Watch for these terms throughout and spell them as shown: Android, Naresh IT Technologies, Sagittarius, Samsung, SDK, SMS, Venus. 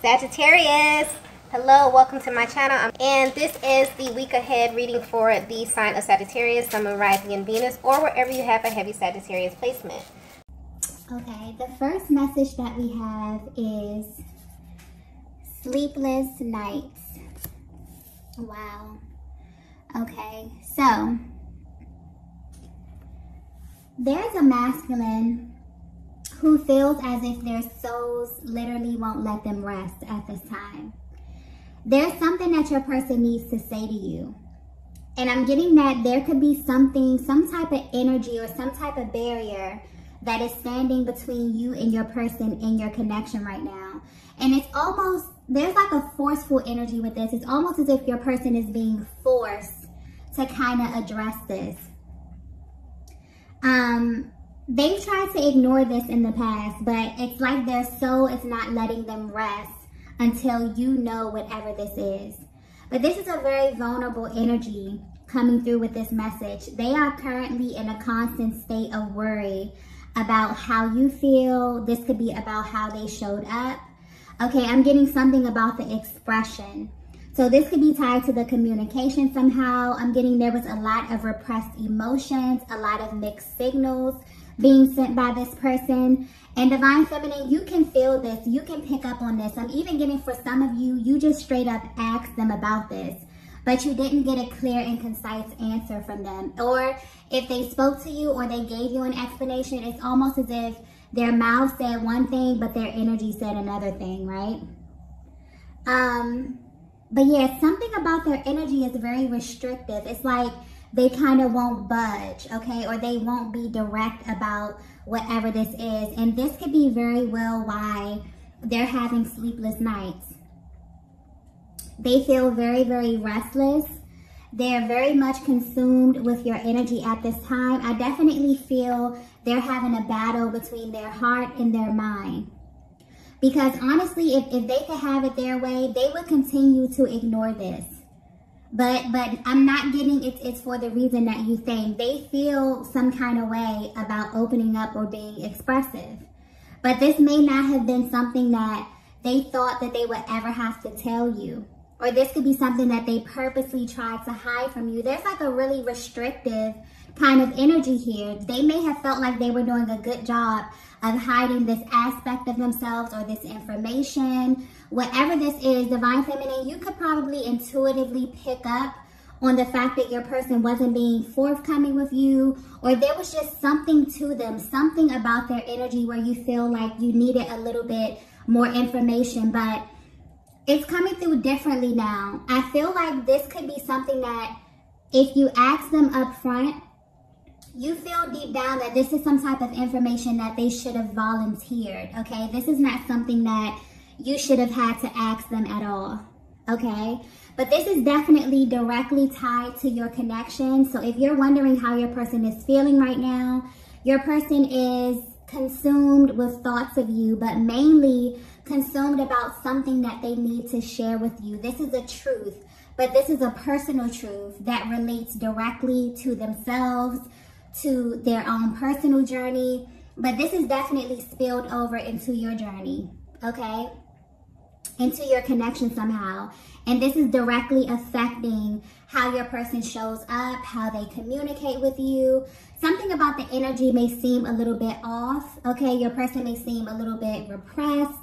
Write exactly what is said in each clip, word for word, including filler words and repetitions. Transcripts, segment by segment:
Sagittarius, hello, welcome to my channel. And this is the week ahead reading for the sign of Sagittarius, Sun, Moon, Rising, and Venus, or wherever you have a heavy Sagittarius placement. Okay, the first message that we have is sleepless nights. Wow. Okay, so there's a masculine who feels as if their souls literally won't let them rest at this time. There's something that your person needs to say to you. And I'm getting that there could be something, some type of energy or some type of barrier that is standing between you and your person in your connection right now. And it's almost, there's like a forceful energy with this. It's almost as if your person is being forced to kind of address this. Um... They've tried to ignore this in the past, but it's like their soul is not letting them rest until you know whatever this is. But this is a very vulnerable energy coming through with this message. They are currently in a constant state of worry about how you feel. This could be about how they showed up. Okay, I'm getting something about the expression. So this could be tied to the communication somehow. I'm getting there was a lot of repressed emotions, a lot of mixed signals being sent by this person. And Divine Feminine, you can feel this. You can pick up on this. I'm even getting, for some of you, you just straight up asked them about this, but you didn't get a clear and concise answer from them. Or if they spoke to you or they gave you an explanation, it's almost as if their mouth said one thing, but their energy said another thing, right? Um... But yeah, something about their energy is very restrictive. It's like they kind of won't budge, okay? Or they won't be direct about whatever this is. And this could be very well why they're having sleepless nights. They feel very, very restless. They're very much consumed with your energy at this time. I definitely feel they're having a battle between their heart and their mind. Because honestly, if, if they could have it their way, they would continue to ignore this. But but I'm not getting it, it's for the reason that you think. They feel some kind of way about opening up or being expressive. But this may not have been something that they thought that they would ever have to tell you. Or this could be something that they purposely tried to hide from you. There's like a really restrictive kind of energy here. They may have felt like they were doing a good job of hiding this aspect of themselves or this information. Whatever this is, Divine Feminine, you could probably intuitively pick up on the fact that your person wasn't being forthcoming with you, or there was just something to them, something about their energy where you feel like you needed a little bit more information, but it's coming through differently now. I feel like this could be something that if you ask them up front, you feel deep down that this is some type of information that they should have volunteered, okay? This is not something that you should have had to ask them at all, okay? But this is definitely directly tied to your connection. So if you're wondering how your person is feeling right now, your person is consumed with thoughts of you, but mainly consumed about something that they need to share with you. This is a truth, but this is a personal truth that relates directly to themselves, to their own personal journey, but this is definitely spilled over into your journey, okay? Into your connection somehow. And this is directly affecting how your person shows up, how they communicate with you. Something about the energy may seem a little bit off, okay? Your person may seem a little bit repressed,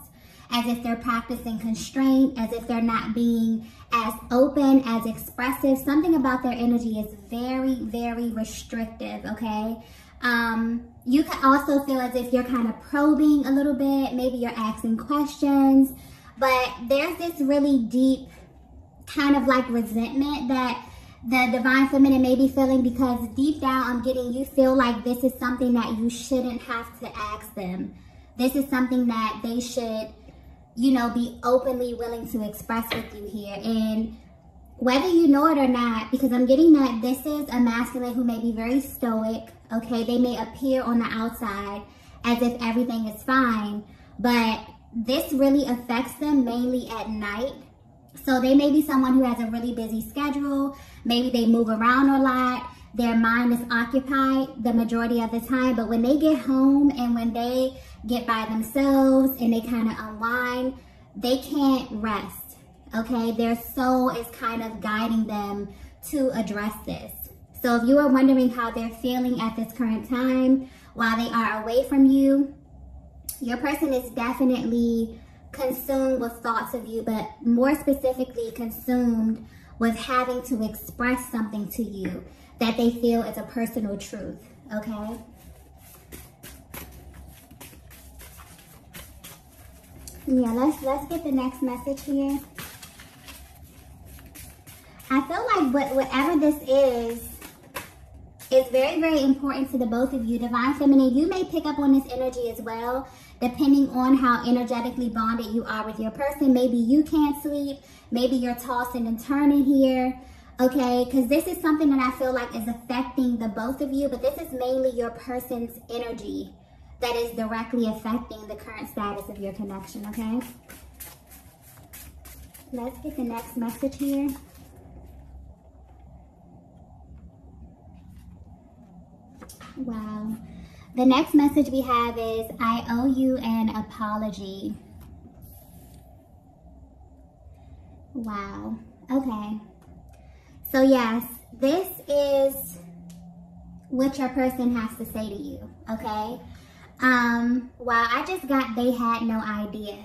as if they're practicing constraint, as if they're not being as open, as expressive. Something about their energy is very, very restrictive, okay? Um, you can also feel as if you're kind of probing a little bit, maybe you're asking questions, but there's this really deep kind of like resentment that the Divine Feminine may be feeling, because deep down I'm getting you feel like this is something that you shouldn't have to ask them. This is something that they should, you know, be openly willing to express with you here. And whether you know it or not, because I'm getting that this is a masculine who may be very stoic, okay? They may appear on the outside as if everything is fine, but this really affects them mainly at night. So they may be someone who has a really busy schedule. Maybe they move around a lot. Their mind is occupied the majority of the time, but when they get home and when they get by themselves and they kind of unwind, they can't rest, okay? Their soul is kind of guiding them to address this. So if you are wondering how they're feeling at this current time while they are away from you, your person is definitely consumed with thoughts of you, but more specifically consumed with having to express something to you that they feel is a personal truth, okay? Yeah, let's, let's get the next message here. I feel like what, whatever this is, it's very, very important to the both of you. Divine Feminine, you may pick up on this energy as well, depending on how energetically bonded you are with your person. Maybe you can't sleep. Maybe you're tossing and turning here, okay? Because this is something that I feel like is affecting the both of you, but this is mainly your person's energy that is directly affecting the current status of your connection, okay? Let's get the next message here. Wow. The next message we have is, I owe you an apology. Wow. Okay. So yes, this is what your person has to say to you, okay? Um, wow, I just got, they had no idea.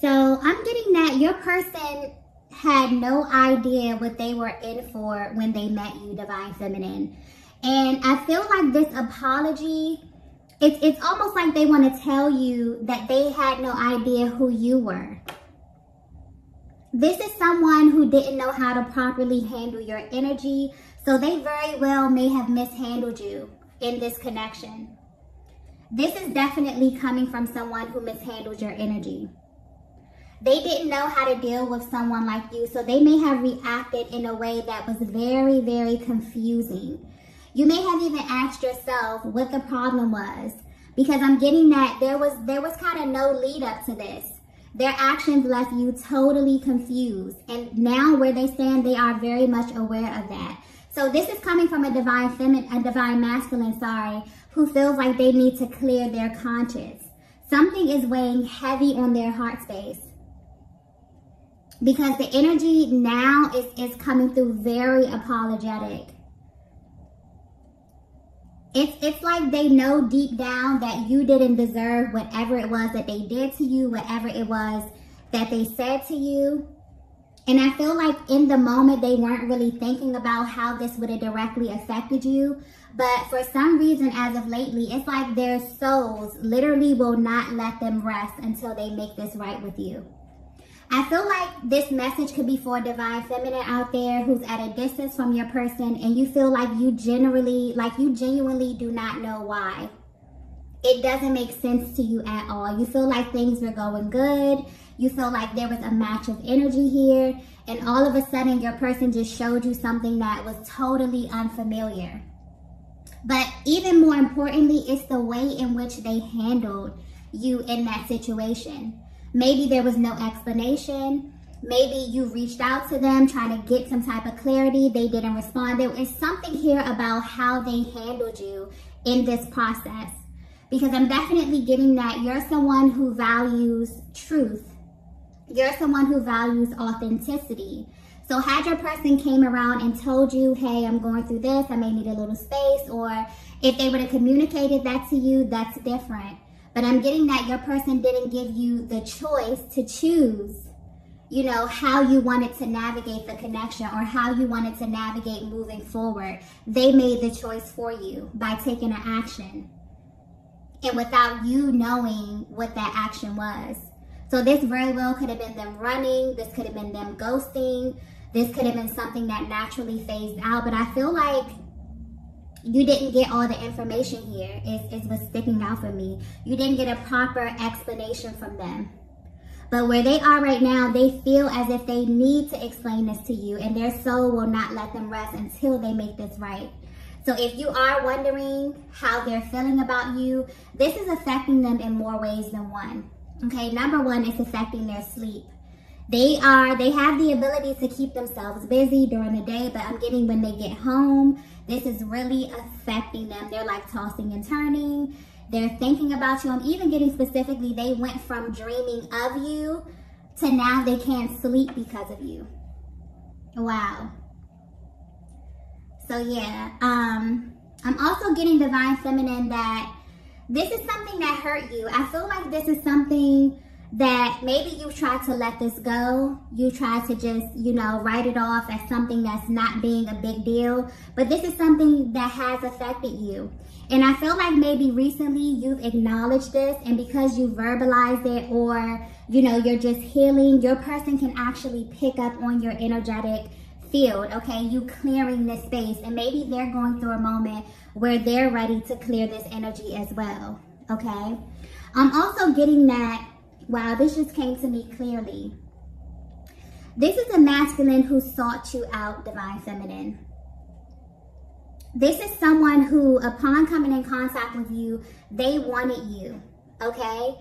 So I'm getting that your person had no idea what they were in for when they met you, Divine Feminine. And I feel like this apology, it's, it's almost like they want to tell you that they had no idea who you were. This is someone who didn't know how to properly handle your energy, so they very well may have mishandled you in this connection. This is definitely coming from someone who mishandled your energy. They didn't know how to deal with someone like you, so they may have reacted in a way that was very, very confusing. You may have even asked yourself what the problem was, because I'm getting that there was there was kind of no lead up to this. Their actions left you totally confused, and now where they stand, they are very much aware of that. So this is coming from a divine feminine, a divine masculine, sorry, who feels like they need to clear their conscience. Something is weighing heavy on their heart space, because the energy now is is coming through very apologetic. It's, it's like they know deep down that you didn't deserve whatever it was that they did to you, whatever it was that they said to you. And I feel like in the moment, they weren't really thinking about how this would have directly affected you. But for some reason, as of lately, it's like their souls literally will not let them rest until they make this right with you. I feel like this message could be for a Divine Feminine out there who's at a distance from your person, and you feel like you generally, like you genuinely do not know why. It doesn't make sense to you at all. You feel like things were going good. You feel like there was a match of energy here, and all of a sudden your person just showed you something that was totally unfamiliar. But even more importantly, it's the way in which they handled you in that situation. Maybe there was no explanation. Maybe you reached out to them trying to get some type of clarity. They didn't respond. There is something here about how they handled you in this process, because I'm definitely getting that you're someone who values truth. You're someone who values authenticity. So had your person came around and told you, hey, I'm going through this, I may need a little space, or if they would have communicated that to you, that's different. But I'm getting that your person didn't give you the choice to choose, you know, how you wanted to navigate the connection or how you wanted to navigate moving forward. They made the choice for you by taking an action, and without you knowing what that action was. So this very well could have been them running. This could have been them ghosting. This could have been something that naturally phased out. But I feel like you didn't get all the information here, is, is what's sticking out for me. You didn't get a proper explanation from them. But where they are right now, they feel as if they need to explain this to you, and their soul will not let them rest until they make this right. So if you are wondering how they're feeling about you, this is affecting them in more ways than one. Okay, number one, it's affecting their sleep. They are, they have the ability to keep themselves busy during the day, but I'm getting when they get home, this is really affecting them. They're like tossing and turning. They're thinking about you. I'm even getting specifically, they went from dreaming of you to now they can't sleep because of you. Wow. So yeah, um, I'm also getting divine feminine that this is something that hurt you. I feel like this is something that maybe you tried to let this go. You tried to just, you know, write it off as something that's not being a big deal. But this is something that has affected you. And I feel like maybe recently you've acknowledged this, and because you verbalized it or, you know, you're just healing, your person can actually pick up on your energetic field, okay? You clearing this space, and maybe they're going through a moment where they're ready to clear this energy as well, okay? I'm also getting that, wow, this just came to me clearly. This is a masculine who sought you out, divine feminine. This is someone who, upon coming in contact with you, they wanted you, okay?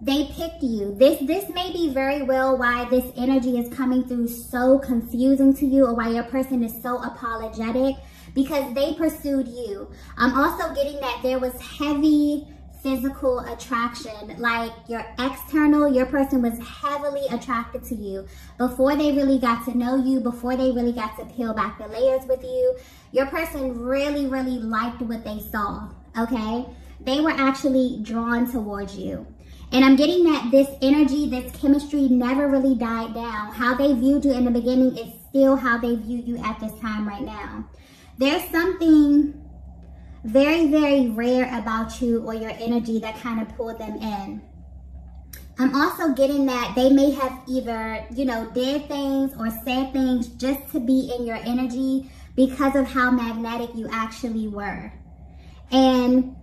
They picked you. This, this may be very well why this energy is coming through so confusing to you, or why your person is so apologetic, because they pursued you. I'm also getting that there was heavy physical attraction, like your external, your person was heavily attracted to you before they really got to know you, before they really got to peel back the layers with you. Your person really, really liked what they saw, okay? They were actually drawn towards you. And I'm getting that this energy, this chemistry never really died down. How they viewed you in the beginning is still how they view you at this time right now. There's something very, very rare about you or your energy that kind of pulled them in. I'm also getting that they may have either, you know, did things or said things just to be in your energy because of how magnetic you actually were. And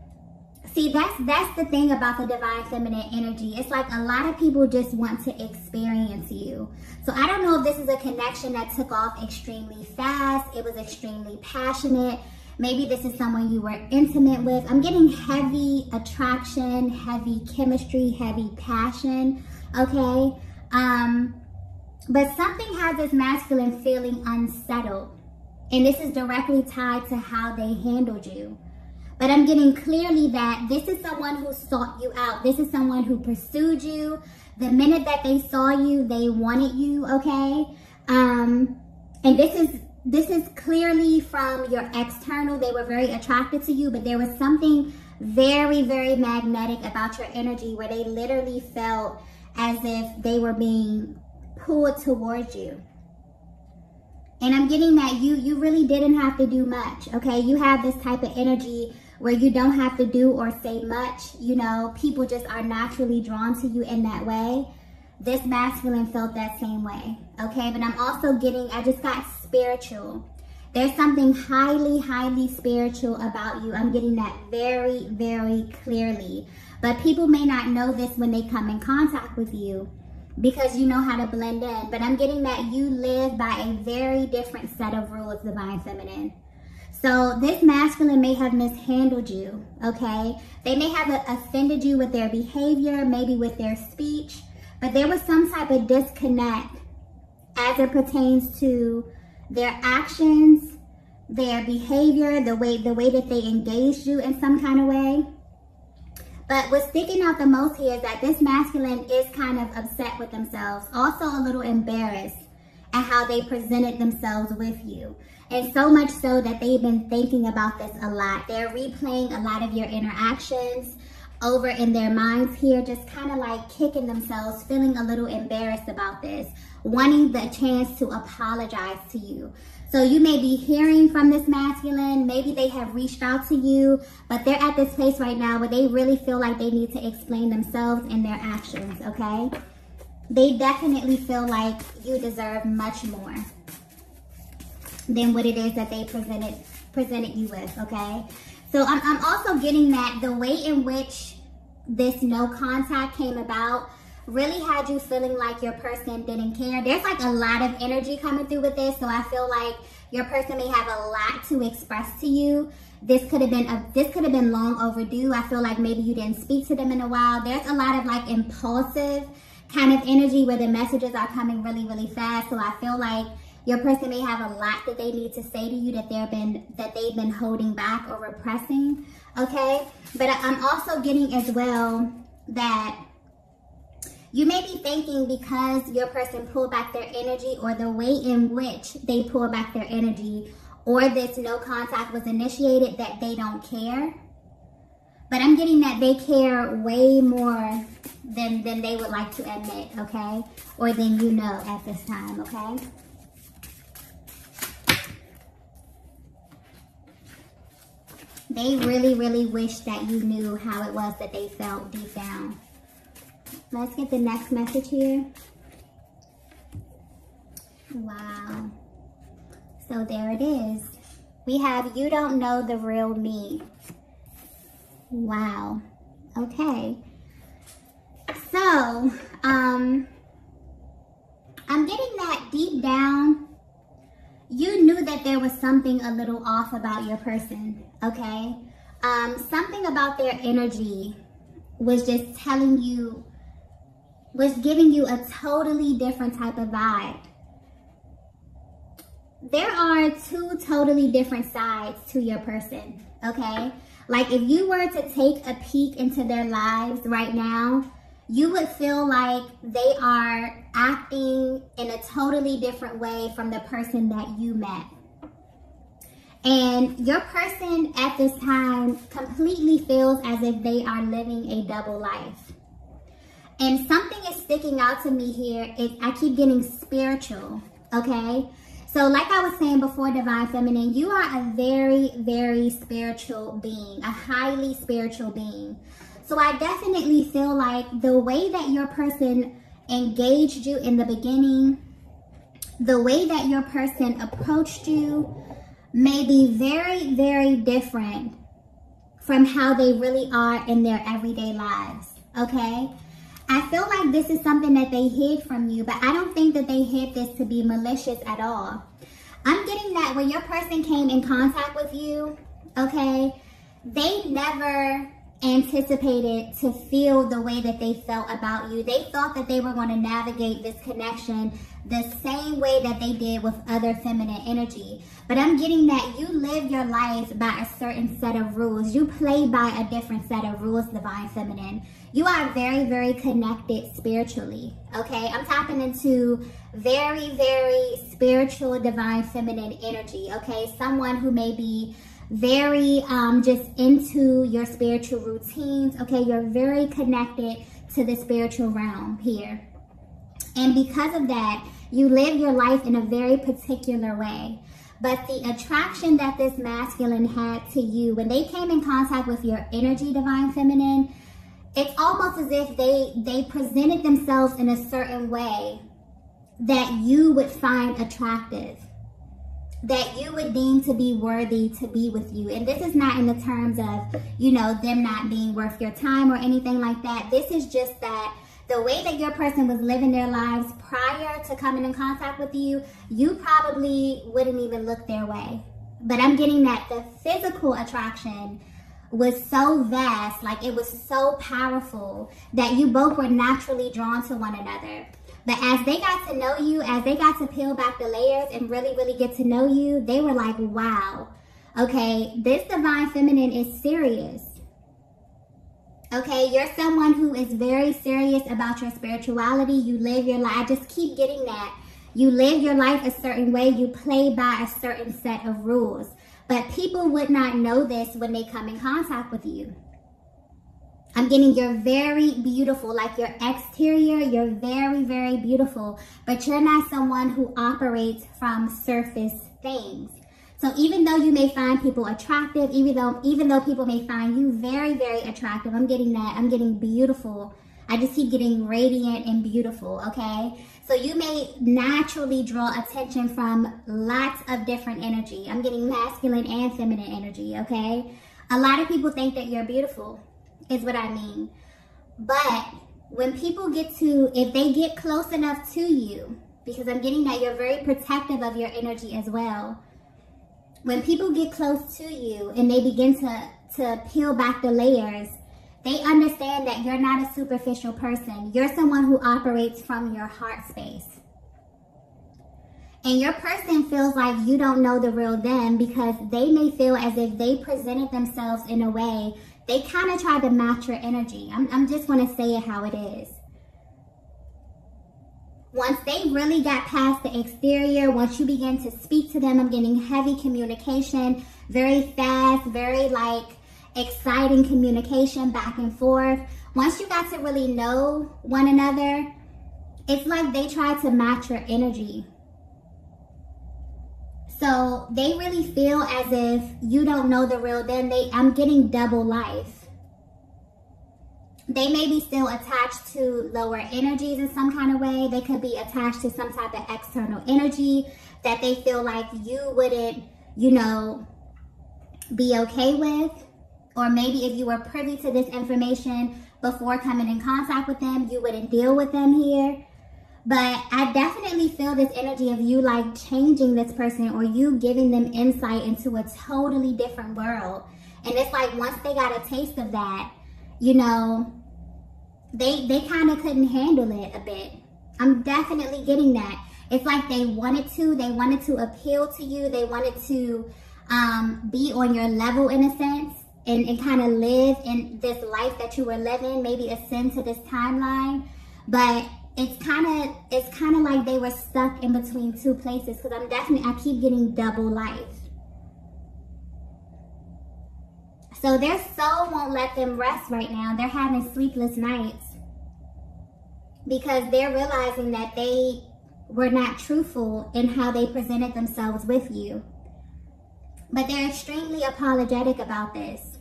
see, that's that's the thing about the divine feminine energy. It's like a lot of people just want to experience you. So I don't know if this is a connection that took off extremely fast. It was extremely passionate. Maybe this is someone you were intimate with. I'm getting heavy attraction, heavy chemistry, heavy passion, okay? Um, but something has this masculine feeling unsettled. And this is directly tied to how they handled you. But I'm getting clearly that this is someone who sought you out. This is someone who pursued you. The minute that they saw you, they wanted you, okay? Um, and this is... This is clearly from your external. They were very attracted to you, but there was something very, very magnetic about your energy where they literally felt as if they were being pulled towards you. And I'm getting that you, you really didn't have to do much, okay? You have this type of energy where you don't have to do or say much. You know, people just are naturally drawn to you in that way. This masculine felt that same way, okay? But I'm also getting, I just got spiritual. There's something highly, highly spiritual about you. I'm getting that very, very clearly. But people may not know this when they come in contact with you because you know how to blend in. But I'm getting that you live by a very different set of rules, divine feminine. So this masculine may have mishandled you, okay? They may have offended you with their behavior, maybe with their speech. But there was some type of disconnect as it pertains to their actions, their behavior, the way the way that they engaged you in some kind of way. But what's sticking out the most here is that this masculine is kind of upset with themselves, also a little embarrassed at how they presented themselves with you. And so much so that they've been thinking about this a lot. They're replaying a lot of your interactions over in their minds here, just kind of like kicking themselves, feeling a little embarrassed about this, wanting the chance to apologize to you. So you may be hearing from this masculine, maybe they have reached out to you, but they're at this place right now where they really feel like they need to explain themselves and their actions, okay? They definitely feel like you deserve much more than what it is that they presented presented you with, okay? So I'm, I'm also getting that the way in which this no contact came about really had you feeling like your person didn't care. There's like a lot of energy coming through with this, so I feel like your person may have a lot to express to you. This could have been a, this could have been long overdue. I feel like maybe you didn't speak to them in a while. There's a lot of like impulsive kind of energy where the messages are coming really, really fast. So I feel like your person may have a lot that they need to say to you that they've been that they've been holding back or repressing. okay? But I'm also getting as well that you may be thinking because your person pulled back their energy, or the way in which they pull back their energy, or this no contact was initiated, that they don't care. But I'm getting that they care way more than, than they would like to admit, okay? Or than you know at this time, okay? They really, really wish that you knew how it was that they felt deep down. Let's get the next message here. Wow. So there it is. We have, you don't know the real me. Wow. Okay. So, um, I'm getting that deep down, you knew that there was something a little off about your person, okay? Um, something about their energy was just telling you, was giving you a totally different type of vibe. There are two totally different sides to your person, okay? Like if you were to take a peek into their lives right now, you would feel like they are acting in a totally different way from the person that you met. And your person at this time completely feels as if they are living a double life. And something is sticking out to me here. Is I keep getting spiritual, okay? So like I was saying before, Divine Feminine, you are a very, very spiritual being, a highly spiritual being. So I definitely feel like the way that your person engaged you in the beginning, the way that your person approached you may be very, very different from how they really are in their everyday lives, okay? I feel like this is something that they hid from you, but I don't think that they hid this to be malicious at all. I'm getting that when your person came in contact with you, okay, they never anticipated to feel the way that they felt about you. They thought that they were going to navigate this connection the same way that they did with other feminine energy. But I'm getting that you live your life by a certain set of rules. You play by a different set of rules, Divine Feminine. You are very, very connected spiritually, okay? I'm tapping into very, very spiritual Divine Feminine energy, okay? Someone who may be very um, just into your spiritual routines, okay? You're very connected to the spiritual realm here. And because of that, you live your life in a very particular way. But the attraction that this masculine had to you, when they came in contact with your energy, Divine Feminine, it's almost as if they, they presented themselves in a certain way that you would find attractive, that you would deem to be worthy to be with you. And this is not in the terms of, you know, them not being worth your time or anything like that. This is just that the way that your person was living their lives prior to coming in contact with you, you probably wouldn't even look their way. But I'm getting that the physical attraction was so vast, like it was so powerful, that you both were naturally drawn to one another. But as they got to know you, as they got to peel back the layers and really, really get to know you, they were like, wow, okay, this Divine Feminine is serious. Okay, you're someone who is very serious about your spirituality. You live your life, I just keep getting that. You live your life a certain way. You play by a certain set of rules. But people would not know this when they come in contact with you. I'm getting you're very beautiful, like your exterior, you're very, very beautiful, but you're not someone who operates from surface things. So even though you may find people attractive, even though, even though people may find you very, very attractive, I'm getting that, I'm getting beautiful. I just keep getting radiant and beautiful, okay? So you may naturally draw attention from lots of different energy. I'm getting masculine and feminine energy, okay? A lot of people think that you're beautiful, is what I mean. But when people get to, if they get close enough to you, because I'm getting that you're very protective of your energy as well. When people get close to you and they begin to, to peel back the layers, they understand that you're not a superficial person. You're someone who operates from your heart space. And your person feels like you don't know the real them, because they may feel as if they presented themselves in a way. They kind of tried to match your energy. I'm, I'm just going to say it how it is. Once they really got past the exterior, once you begin to speak to them, I'm getting heavy communication, very fast, very like exciting communication back and forth. Once you got to really know one another, it's like they tried to match your energy. So they really feel as if you don't know the real them. They, I'm getting double life. They may be still attached to lower energies in some kind of way. They could be attached to some type of external energy that they feel like you wouldn't, you know, be okay with. Or maybe if you were privy to this information before coming in contact with them, you wouldn't deal with them here. But I definitely feel this energy of you like changing this person, or you giving them insight into a totally different world. And it's like once they got a taste of that, you know, they they kind of couldn't handle it a bit. I'm definitely getting that. It's like they wanted to, they wanted to appeal to you. They wanted to um, be on your level in a sense, and, and kind of live in this life that you were living, maybe ascend to this timeline. But it's kind of it's kind of like they were stuck in between two places, because I'm definitely, I keep getting double life. So their soul won't let them rest right now. They're having sleepless nights because they're realizing that they were not truthful in how they presented themselves with you. But they're extremely apologetic about this,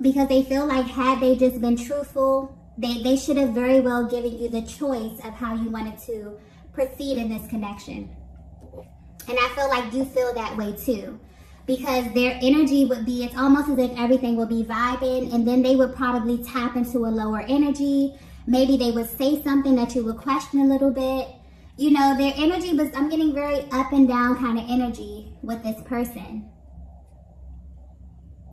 because they feel like had they just been truthful, they, they should have very well given you the choice of how you wanted to proceed in this connection. And I feel like you feel that way too, because their energy would be, it's almost as if everything would be vibing, and then they would probably tap into a lower energy. Maybe they would say something that you would question a little bit. You know, their energy was, I'm getting very up and down kind of energy with this person.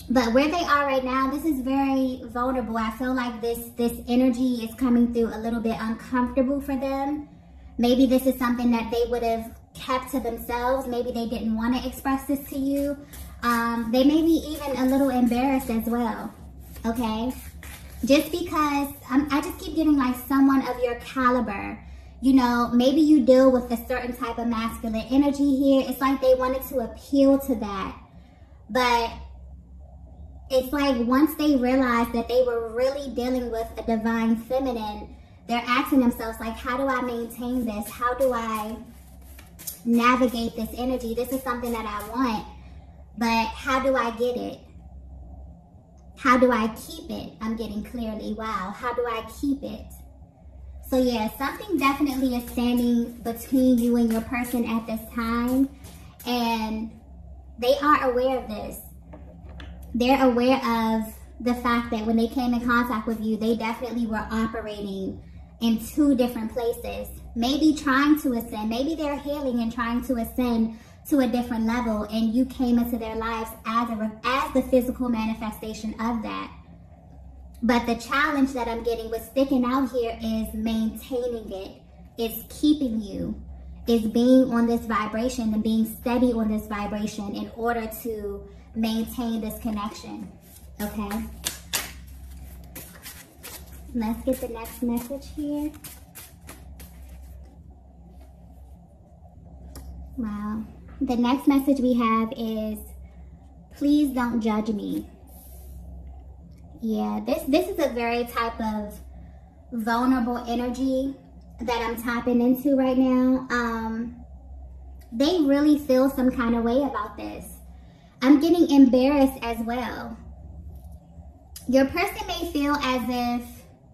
But where they are right now, this is very vulnerable. I feel like this, this energy is coming through a little bit uncomfortable for them. Maybe this is something that they would have kept to themselves. Maybe they didn't want to express this to you. Um, they may be even a little embarrassed as well, okay? Just because, um, I just keep getting like someone of your caliber. You know, maybe you deal with a certain type of masculine energy here. It's like they wanted to appeal to that. But it's like once they realized that they were really dealing with a divine feminine, they're asking themselves like, how do I maintain this? How do I navigate this energy? This is something that I want, but how do I get it? How do I keep it? I'm getting clearly, wow, how do I keep it? So yeah, something definitely is standing between you and your person at this time, and they are aware of this. They're aware of the fact that when they came in contact with you, they definitely were operating in two different places, maybe trying to ascend, maybe they're healing and trying to ascend to a different level, and you came into their lives as, a, as the physical manifestation of that. But the challenge that I'm getting with sticking out here is maintaining it, it's keeping you, it's being on this vibration and being steady on this vibration in order to maintain this connection, okay? Let's get the next message here. Wow. The next message we have is, please don't judge me. Yeah, this, this is a very type of vulnerable energy that I'm tapping into right now. Um, they really feel some kind of way about this. I'm getting embarrassed as well. Your person may feel as if,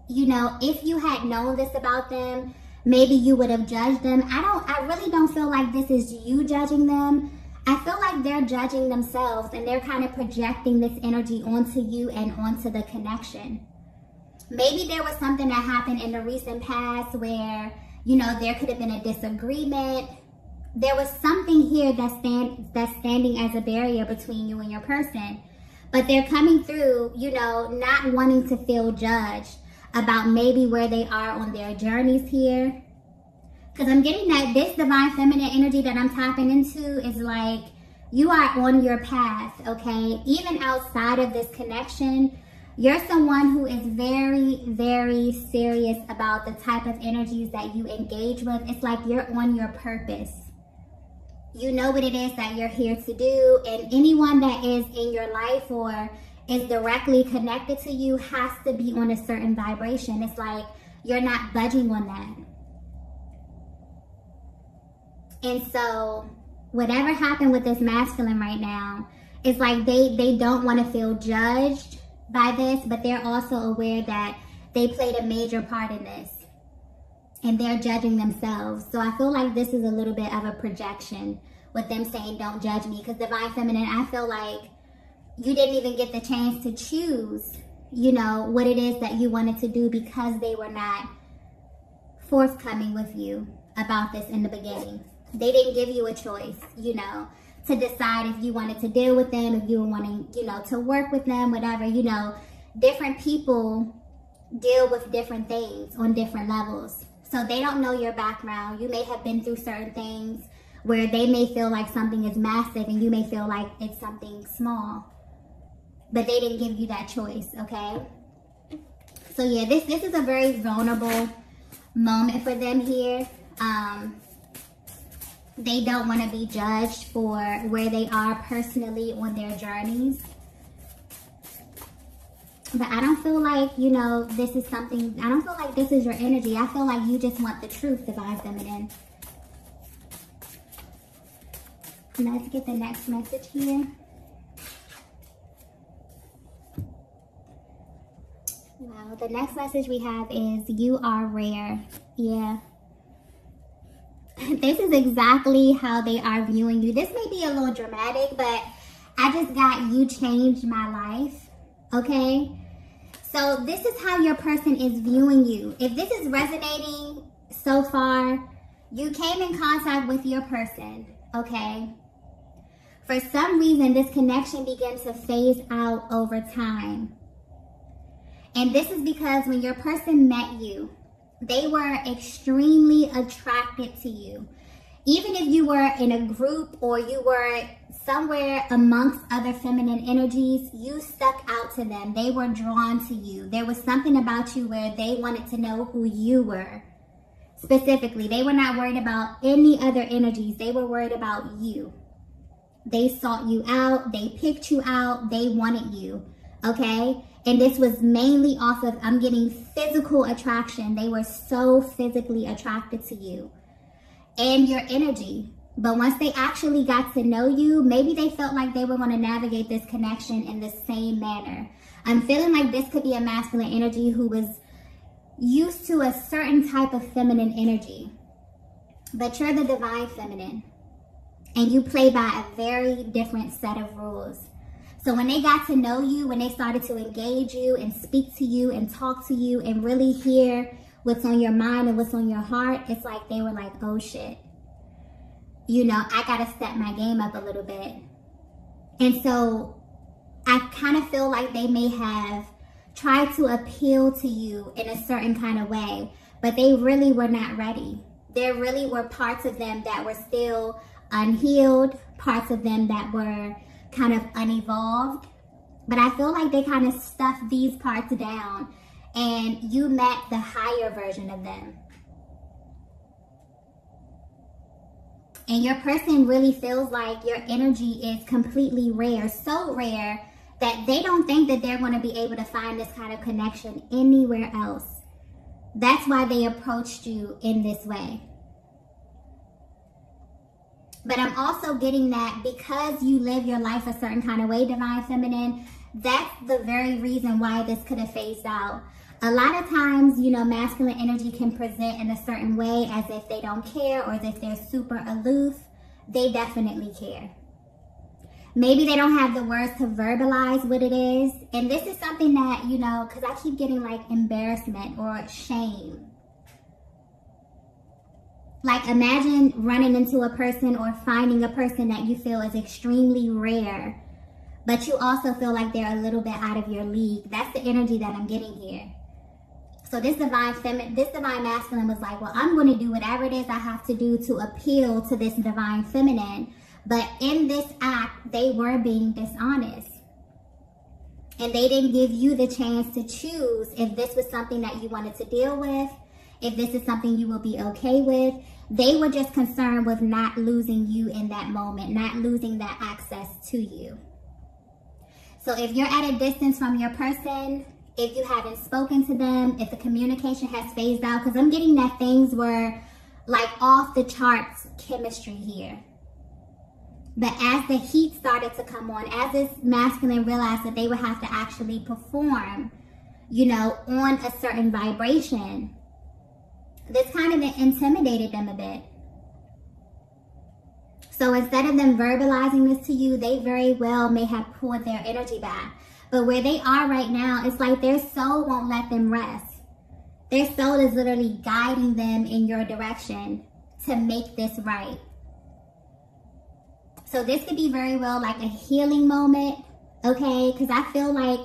you know, if you had known this about them, maybe you would have judged them. I don't, I really don't feel like this is you judging them. I feel like they're judging themselves, and they're kind of projecting this energy onto you and onto the connection. Maybe there was something that happened in the recent past where, you know, there could have been a disagreement. There was something here that's, stand, that's standing as a barrier between you and your person. But they're coming through, you know, not wanting to feel judged about maybe where they are on their journeys here. Because I'm getting that this divine feminine energy that I'm tapping into is like, you are on your path, okay? Even outside of this connection, you're someone who is very, very serious about the type of energies that you engage with. It's like you're on your purpose. You know what it is that you're here to do, and anyone that is in your life or is directly connected to you has to be on a certain vibration. It's like you're not budging on that. And so whatever happened with this masculine right now, it's like they, they don't want to feel judged by this, but they're also aware that they played a major part in this and they're judging themselves. So I feel like this is a little bit of a projection with them saying, don't judge me. Because divine feminine, I feel like you didn't even get the chance to choose, you know, what it is that you wanted to do because they were not forthcoming with you about this in the beginning. They didn't give you a choice, you know, to decide if you wanted to deal with them, if you were wanting, you know, to work with them, whatever, you know. Different people deal with different things on different levels. So they don't know your background. You may have been through certain things where they may feel like something is massive and you may feel like it's something small. But they didn't give you that choice, okay? So yeah, this, this is a very vulnerable moment for them here. Um... They don't want to be judged for where they are personally on their journeys. But I don't feel like, you know, this is something, I don't feel like this is your energy. I feel like you just want the truth, divine feminine. Let's get the next message here. Wow, the next message we have is you are rare. Yeah. This is exactly how they are viewing you. This may be a little dramatic, but I just got you changed my life, okay? So this is how your person is viewing you. If this is resonating so far, you came in contact with your person, okay? For some reason, this connection begins to phase out over time. And this is because when your person met you, they were extremely attracted to you. Even if you were in a group or you were somewhere amongst other feminine energies, you stuck out to them. They were drawn to you. There was something about you where they wanted to know who you were specifically. They were not worried about any other energies. They were worried about you. They sought you out. They picked you out. They wanted you, okay? And this was mainly off of, I'm getting physical attraction. They were so physically attracted to you and your energy. But once they actually got to know you, maybe they felt like they were going to navigate this connection in the same manner. I'm feeling like this could be a masculine energy who was used to a certain type of feminine energy. But you're the divine feminine. And you play by a very different set of rules. So when they got to know you, when they started to engage you and speak to you and talk to you and really hear what's on your mind and what's on your heart, it's like they were like, oh shit, you know, I got to step my game up a little bit. And so I kind of feel like they may have tried to appeal to you in a certain kind of way, but they really were not ready. There really were parts of them that were still unhealed, parts of them that were kind of unevolved, but I feel like they kind of stuffed these parts down and you met the higher version of them. And your person really feels like your energy is completely rare, so rare that they don't think that they're going to be able to find this kind of connection anywhere else. That's why they approached you in this way. But I'm also getting that because you live your life a certain kind of way, divine feminine, that's the very reason why this could have phased out. A lot of times, you know, masculine energy can present in a certain way as if they don't care or as if they're super aloof. They definitely care. Maybe they don't have the words to verbalize what it is. And this is something that, you know, because I keep getting like embarrassment or shame. Like imagine running into a person or finding a person that you feel is extremely rare, but you also feel like they're a little bit out of your league. That's the energy that I'm getting here. So this divine feminine, this divine masculine was like, well, I'm going to do whatever it is I have to do to appeal to this divine feminine. But in this act, they were being dishonest. And they didn't give you the chance to choose if this was something that you wanted to deal with, if this is something you will be okay with. They were just concerned with not losing you in that moment, not losing that access to you. So if you're at a distance from your person, if you haven't spoken to them, if the communication has phased out, because I'm getting that things were like off the charts chemistry here. But as the heat started to come on, as this masculine realized that they would have to actually perform, you know, on a certain vibration, this kind of intimidated them a bit. So instead of them verbalizing this to you, they very well may have pulled their energy back. But where they are right now, it's like their soul won't let them rest. Their soul is literally guiding them in your direction to make this right. So this could be very well like a healing moment, okay? Because I feel like,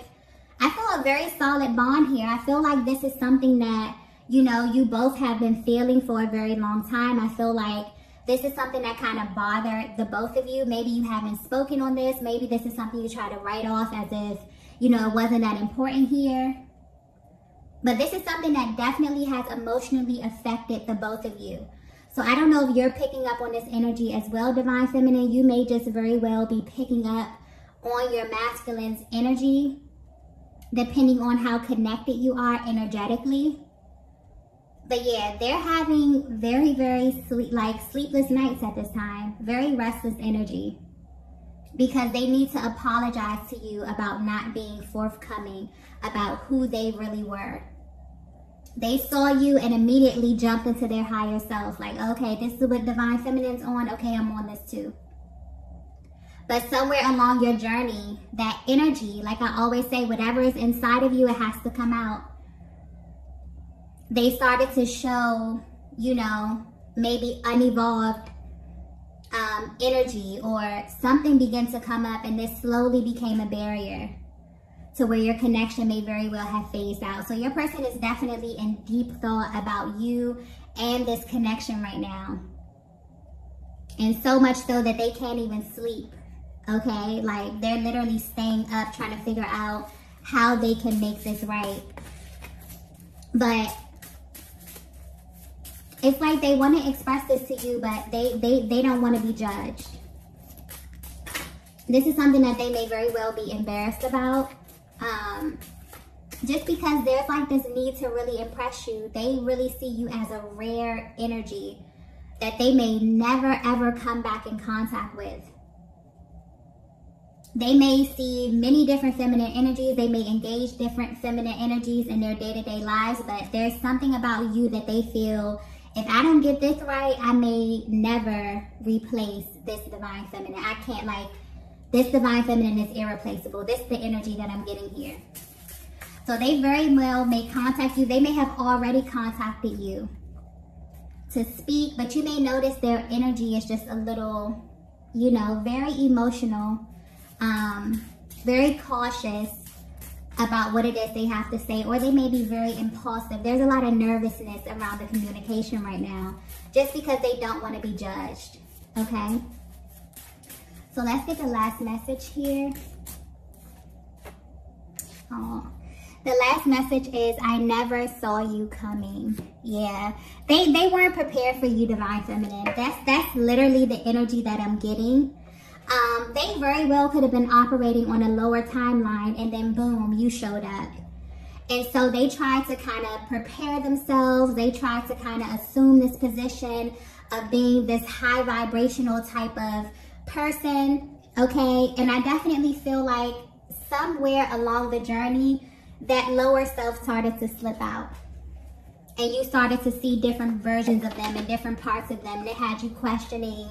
I feel a very solid bond here. I feel like this is something that, you know, you both have been feeling for a very long time. I feel like this is something that kind of bothered the both of you. Maybe you haven't spoken on this. Maybe this is something you try to write off as if, you know, it wasn't that important here. But this is something that definitely has emotionally affected the both of you. So I don't know if you're picking up on this energy as well, Divine Feminine. You may just very well be picking up on your masculine's energy, depending on how connected you are energetically. But yeah, they're having very, very sleep, like sleepless nights at this time. Very restless energy. Because they need to apologize to you about not being forthcoming about who they really were. They saw you and immediately jumped into their higher self. Like, okay, this is what Divine Feminine's on. Okay, I'm on this too. But somewhere along your journey, that energy, like I always say, whatever is inside of you, it has to come out. They started to show, you know, maybe unevolved um, energy or something began to come up, and this slowly became a barrier to where your connection may very well have phased out. So your person is definitely in deep thought about you and this connection right now. And so much so that they can't even sleep, okay? Like they're literally staying up trying to figure out how they can make this right. But it's like they want to express this to you, but they, they, they don't want to be judged. This is something that they may very well be embarrassed about. Um, just because there's like this need to really impress you, they really see you as a rare energy that they may never ever come back in contact with. They may see many different feminine energies, they may engage different feminine energies in their day-to-day lives, but there's something about you that they feel, if I don't get this right, I may never replace this divine feminine. I can't like, this divine feminine is irreplaceable. This is the energy that I'm getting here. So they very well may contact you. They may have already contacted you to speak, but you may notice their energy is just a little, you know, very emotional, um, very cautious about what it is they have to say, or they may be very impulsive. There's a lot of nervousness around the communication right now, just because they don't want to be judged, okay? So let's get the last message here. Oh, the last message is, I never saw you coming. Yeah, they, they weren't prepared for you, Divine Feminine. That's, that's literally the energy that I'm getting. Um, they very well could have been operating on a lower timeline, and then boom, you showed up. And so they tried to kind of prepare themselves. They tried to kind of assume this position of being this high vibrational type of person, okay? And I definitely feel like somewhere along the journey, that lower self started to slip out, and you started to see different versions of them and different parts of them, and it had you questioning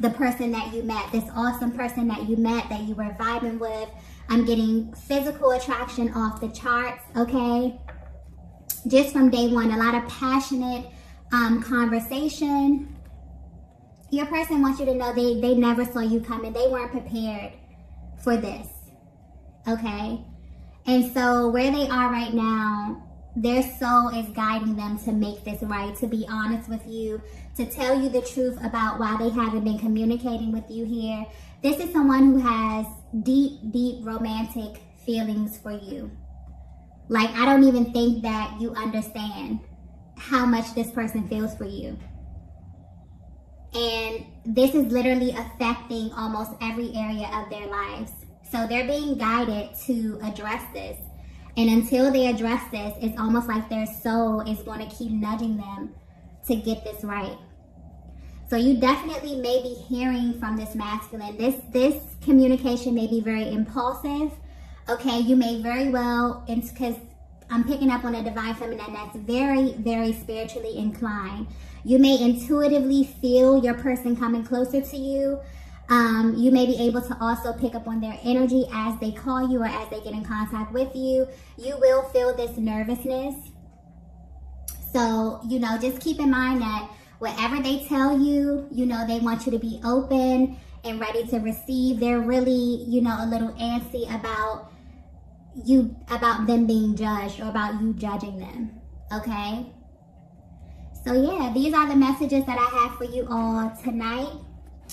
the person that you met, this awesome person that you met, that you were vibing with. I'm getting physical attraction off the charts, okay? Just from day one, a lot of passionate um, conversation. Your person wants you to know they, they never saw you coming. They weren't prepared for this, okay? And so where they are right now, Their soul is guiding them to make this right, to be honest with you, to tell you the truth about why they haven't been communicating with you here. This is someone who has deep, deep romantic feelings for you. Like, I don't even think that you understand how much this person feels for you. And this is literally affecting almost every area of their lives. So they're being guided to address this. And until they address this, it's almost like their soul is going to keep nudging them to get this right. So you definitely may be hearing from this masculine. This, this communication may be very impulsive. Okay, you may very well, because I'm picking up on a divine feminine that's very, very spiritually inclined. You may intuitively feel your person coming closer to you. Um, you may be able to also pick up on their energy as they call you or as they get in contact with you. You will feel this nervousness. So, you know, just keep in mind that whatever they tell you, you know, they want you to be open and ready to receive. They're really, you know, a little antsy about you, about them being judged or about you judging them. Okay? So yeah, these are the messages that I have for you all tonight.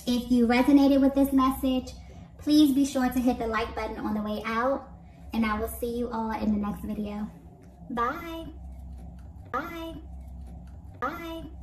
If you resonated with this message, please be sure to hit the like button on the way out, and I will see you all in the next video. Bye. Bye. Bye.